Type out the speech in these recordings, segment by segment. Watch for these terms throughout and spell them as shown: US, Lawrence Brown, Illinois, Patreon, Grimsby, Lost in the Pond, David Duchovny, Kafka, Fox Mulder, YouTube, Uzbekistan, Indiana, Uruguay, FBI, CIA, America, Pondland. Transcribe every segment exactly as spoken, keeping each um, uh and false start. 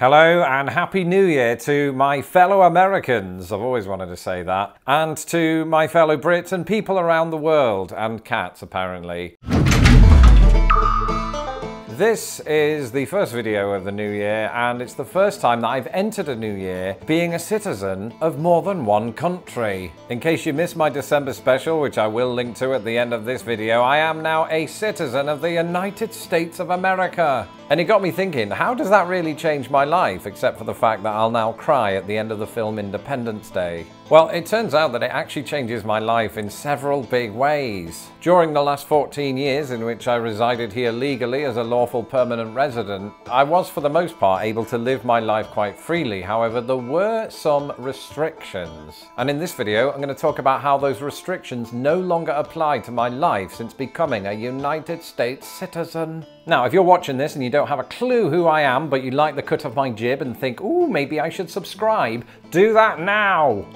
Hello and Happy New Year to my fellow Americans, I've always wanted to say that, and to my fellow Brits and people around the world, and cats apparently. This is the first video of the new year, and it's the first time that I've entered a new year being a citizen of more than one country. In case you missed my December special, which I will link to at the end of this video, I am now a citizen of the United States of America. And it got me thinking, how does that really change my life, except for the fact that I'll now cry at the end of the film Independence Day? Well, it turns out that it actually changes my life in several big ways. During the last fourteen years in which I resided here legally as a lawful permanent resident, I was for the most part able to live my life quite freely. However, there were some restrictions. And in this video, I'm going to talk about how those restrictions no longer apply to my life since becoming a United States citizen. Now, if you're watching this and you don't have a clue who I am, but you like the cut of my jib and think, ooh, maybe I should subscribe, do that now!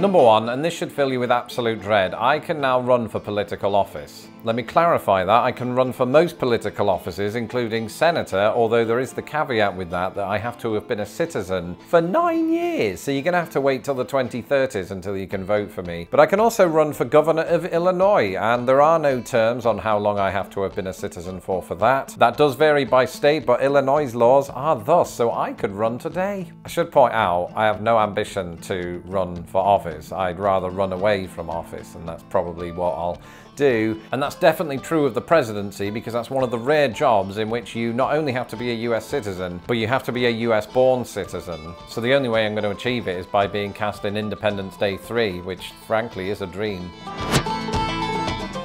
Number one, and this should fill you with absolute dread, I can now run for political office. Let me clarify that, I can run for most political offices, including senator, although there is the caveat with that, that I have to have been a citizen for nine years, so you're gonna have to wait till the twenty thirties until you can vote for me. But I can also run for governor of Illinois, and there are no terms on how long I have to have been a citizen for for that. That does vary by state, but Illinois' laws are thus, so I could run today. I should point out, I have no ambition to run for office. I'd rather run away from office, and that's probably what I'll do, and that's definitely true of the presidency because that's one of the rare jobs in which you not only have to be a U S citizen, but you have to be a U S born citizen. So the only way I'm going to achieve it is by being cast in Independence Day three, which frankly is a dream.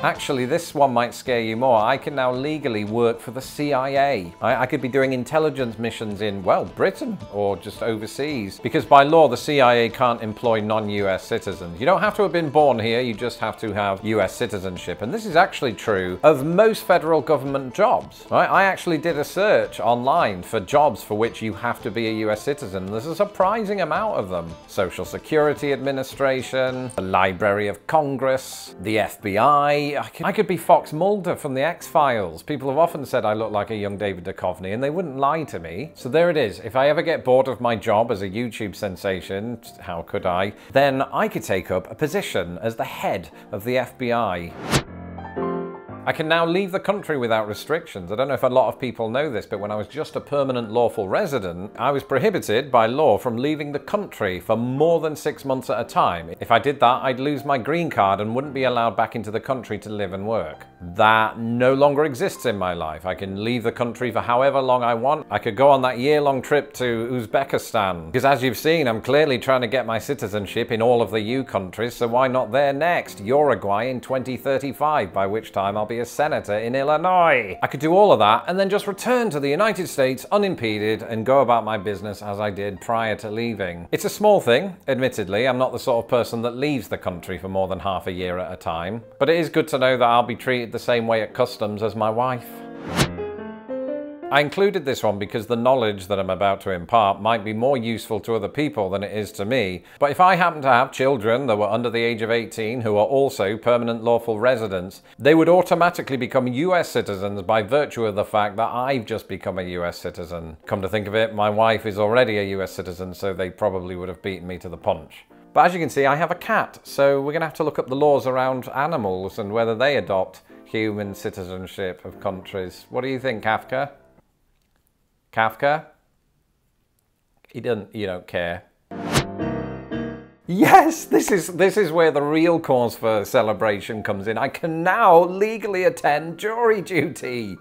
Actually, this one might scare you more. I can now legally work for the C I A. I, I could be doing intelligence missions in, well, Britain or just overseas. Because by law, the C I A can't employ non-U S citizens. You don't have to have been born here, you just have to have U S citizenship. And this is actually true of most federal government jobs. Right? I actually did a search online for jobs for which you have to be a U S citizen. There's a surprising amount of them. Social Security Administration, the Library of Congress, the F B I, I could, I could be Fox Mulder from the X-Files. People have often said I look like a young David Duchovny, and they wouldn't lie to me. So there it is. If I ever get bored of my job as a YouTube sensation, how could I? Then I could take up a position as the head of the F B I. I can now leave the country without restrictions. I don't know if a lot of people know this, but when I was just a permanent lawful resident, I was prohibited by law from leaving the country for more than six months at a time. If I did that, I'd lose my green card and wouldn't be allowed back into the country to live and work. That no longer exists in my life. I can leave the country for however long I want. I could go on that year-long trip to Uzbekistan, because as you've seen, I'm clearly trying to get my citizenship in all of the E U countries, so why not there next? Uruguay in twenty thirty-five, by which time I'll be a senator in Illinois. I could do all of that and then just return to the United States unimpeded and go about my business as I did prior to leaving. It's a small thing, admittedly. I'm not the sort of person that leaves the country for more than half a year at a time, but it is good to know that I'll be treated the same way at customs as my wife. I included this one because the knowledge that I'm about to impart might be more useful to other people than it is to me, but if I happen to have children that were under the age of eighteen who are also permanent lawful residents, they would automatically become U S citizens by virtue of the fact that I've just become a U S citizen. Come to think of it, my wife is already a U S citizen, so they probably would have beaten me to the punch. But as you can see, I have a cat, so we're going to have to look up the laws around animals and whether they adopt human citizenship of countries. What do you think, Kafka? Kafka? He doesn't, you don't care. Yes, this is, this is where the real cause for celebration comes in. I can now legally attend jury duty.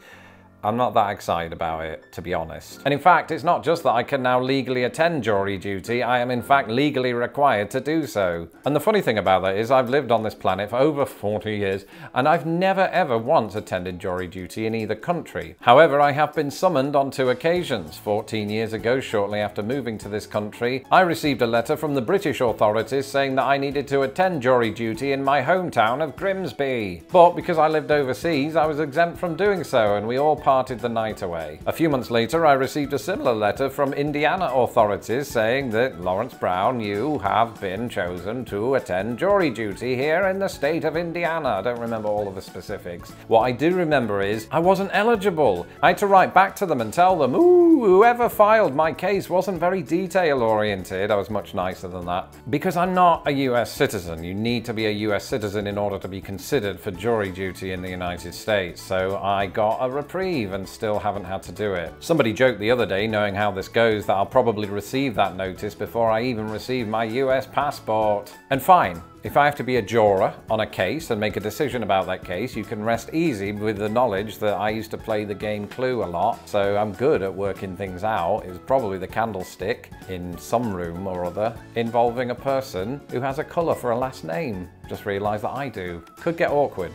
I'm not that excited about it, to be honest. And in fact, it's not just that I can now legally attend jury duty, I am in fact legally required to do so. And the funny thing about that is I've lived on this planet for over forty years, and I've never ever once attended jury duty in either country. However, I have been summoned on two occasions. fourteen years ago, shortly after moving to this country, I received a letter from the British authorities saying that I needed to attend jury duty in my hometown of Grimsby. But because I lived overseas, I was exempt from doing so, and we all passed parted the night away. A few months later, I received a similar letter from Indiana authorities saying that, "Lawrence Brown, you have been chosen to attend jury duty here in the state of Indiana." I don't remember all of the specifics. What I do remember is I wasn't eligible. I had to write back to them and tell them, ooh, whoever filed my case wasn't very detail-oriented. I was much nicer than that. Because I'm not a U S citizen. You need to be a U S citizen in order to be considered for jury duty in the United States. So I got a reprieve and still haven't had to do it. Somebody joked the other day, knowing how this goes, that I'll probably receive that notice before I even receive my U S passport. And fine. If I have to be a juror on a case and make a decision about that case, you can rest easy with the knowledge that I used to play the game Clue a lot, so I'm good at working things out. It's probably the candlestick in some room or other involving a person who has a colour for a last name. Just realised that I do. Could get awkward.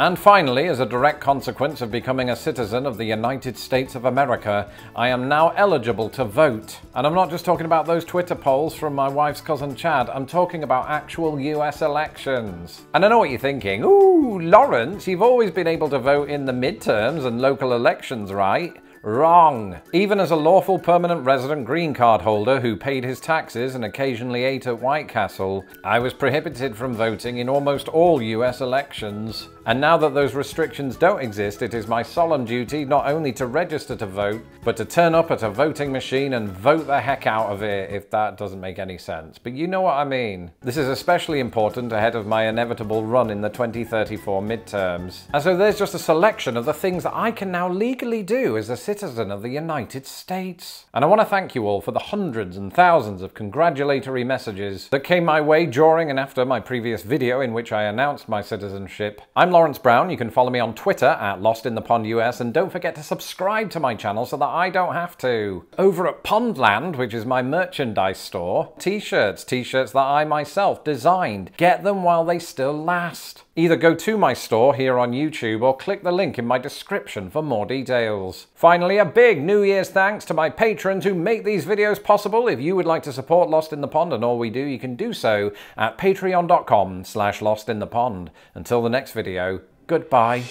And finally, as a direct consequence of becoming a citizen of the United States of America, I am now eligible to vote. And I'm not just talking about those Twitter polls from my wife's cousin Chad, I'm talking about actual U S elections. And I know what you're thinking, ooh, Lawrence, you've always been able to vote in the midterms and local elections, right? Wrong. Even as a lawful permanent resident green card holder who paid his taxes and occasionally ate at White Castle, I was prohibited from voting in almost all U S elections. And now that those restrictions don't exist, it is my solemn duty not only to register to vote, but to turn up at a voting machine and vote the heck out of it, if that doesn't make any sense. But you know what I mean. This is especially important ahead of my inevitable run in the twenty thirty-four midterms. And so there's just a selection of the things that I can now legally do as a citizen of the United States. And I want to thank you all for the hundreds and thousands of congratulatory messages that came my way during and after my previous video in which I announced my citizenship. I'm Lawrence Brown. You can follow me on Twitter at Lost in the Pond U S, and don't forget to subscribe to my channel so that I don't have to. Over at Pondland, which is my merchandise store, t-shirts, t-shirts that I myself designed. Get them while they still last. Either go to my store here on YouTube or click the link in my description for more details. Finally, a big New Year's thanks to my patrons who make these videos possible. If you would like to support Lost in the Pond and all we do, you can do so at patreon dot com slash lost in the pond. Until the next video, goodbye.